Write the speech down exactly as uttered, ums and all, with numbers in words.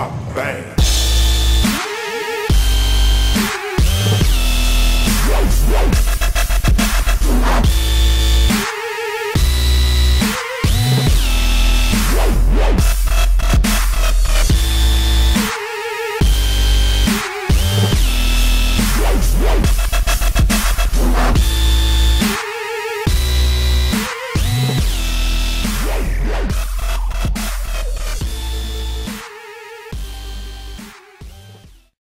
pop bang.